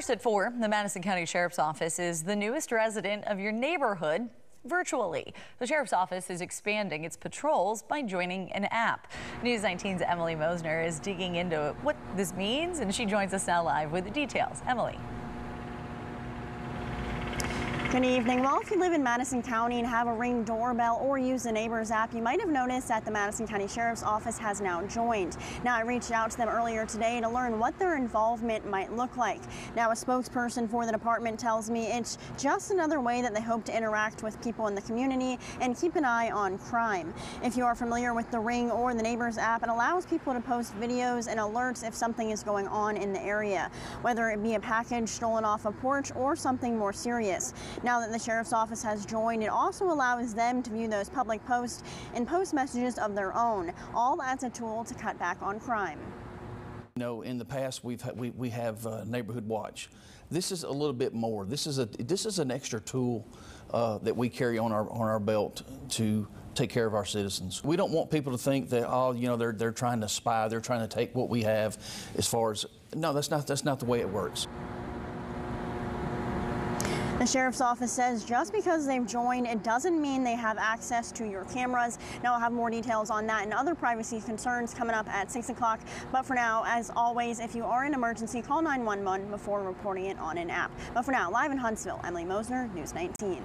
First at 4, the Madison County Sheriff's Office is the newest resident of your neighborhood virtually. The Sheriff's Office is expanding its patrols by joining an app. News 19's Emily Mosner is digging into what this means, and she joins us now live with the details. Emily. Good evening. Well, if you live in Madison County and have a Ring doorbell or use the Neighbors app, you might have noticed that the Madison County Sheriff's Office has now joined. Now, I reached out to them earlier today to learn what their involvement might look like. Now, a spokesperson for the department tells me it's just another way that they hope to interact with people in the community and keep an eye on crime. If you are familiar with the Ring or the Neighbors app, it allows people to post videos and alerts if something is going on in the area, whether it be a package stolen off a porch or something more serious. Now that the Sheriff's Office has joined, it also allows them to view those public posts and post messages of their own, all as a tool to cut back on crime. You know, in the past, we have Neighborhood Watch. This is a little bit more. This is an extra tool that we carry on our belt to take care of our citizens. We don't want people to think that, oh, you know, they're trying to spy, they're trying to take what we have. As far as, no, that's not the way it works. The Sheriff's Office says just because they've joined, it doesn't mean they have access to your cameras. Now, I'll have more details on that and other privacy concerns coming up at 6 o'clock. But for now, as always, if you are in an emergency, call 911 before reporting it on an app. But for now, live in Huntsville, Emily Mosner, News 19.